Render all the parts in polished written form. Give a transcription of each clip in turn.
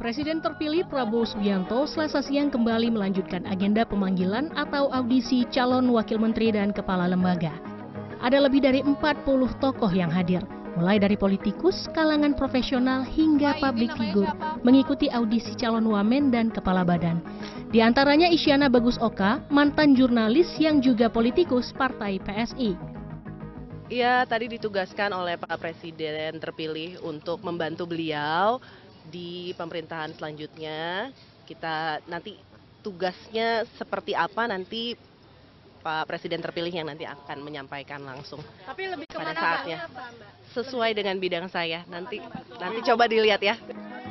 Presiden terpilih Prabowo Subianto Selasa siang kembali melanjutkan agenda pemanggilan atau audisi calon wakil menteri dan kepala lembaga. Ada lebih dari 40 tokoh yang hadir, mulai dari politikus, kalangan profesional hingga publik figur, mengikuti audisi calon wamen dan kepala badan. Di antaranya Isyana Bagus Oka, mantan jurnalis yang juga politikus partai PSI. Iya, tadi ditugaskan oleh Pak Presiden terpilih untuk membantu beliau di pemerintahan selanjutnya. Kita nanti tugasnya seperti apa nanti Pak Presiden terpilih yang nanti akan menyampaikan langsung. Tapi lebih pada saatnya sesuai dengan bidang saya. Nanti coba dilihat ya.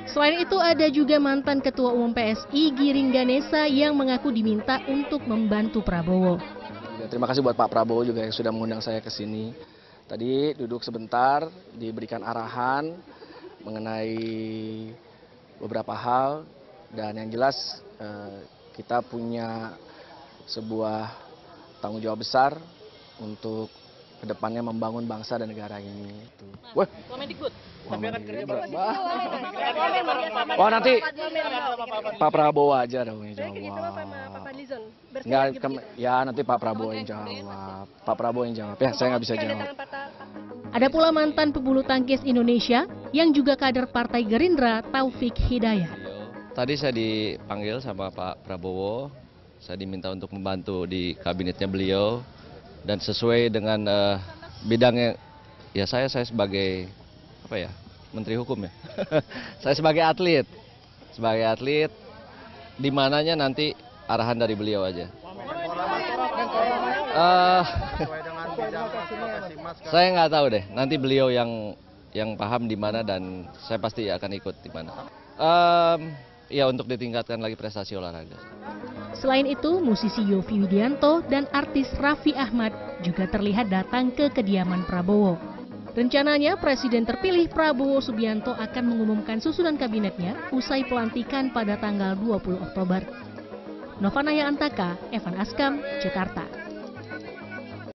Selain itu ada juga mantan Ketua Umum PSI Giring Ganesha yang mengaku diminta untuk membantu Prabowo. Terima kasih buat Pak Prabowo juga yang sudah mengundang saya ke sini. Tadi duduk sebentar, diberikan arahan mengenai beberapa hal, dan yang jelas kita punya sebuah tanggung jawab besar untuk kedepannya membangun bangsa dan negara ini. Wah, nanti Pak Prabowo aja dong yang jawab. Nggak, ya nanti Pak Prabowo yang jawab. Pak Prabowo yang jawab. Ya, saya nggak bisa jawab. Ada pula mantan pebulu tangkis Indonesia yang juga kader Partai Gerindra, Taufik Hidayat. Tadi saya dipanggil sama Pak Prabowo. Saya diminta untuk membantu di kabinetnya beliau dan sesuai dengan bidangnya. Ya saya sebagai apa ya? Menteri Hukum ya. Saya sebagai atlet. Sebagai atlet di mananya nanti arahan dari beliau aja. Saya nggak tahu deh. Nanti beliau yang paham di mana dan saya pasti akan ikut di mana. Ya untuk ditingkatkan lagi prestasi olahraga. Selain itu, musisi Yofi Widianto dan artis Raffi Ahmad juga terlihat datang ke kediaman Prabowo. Rencananya Presiden terpilih Prabowo Subianto akan mengumumkan susunan kabinetnya usai pelantikan pada tanggal 20 Oktober. Nova Naya Antaka, Evan Askam, Jakarta.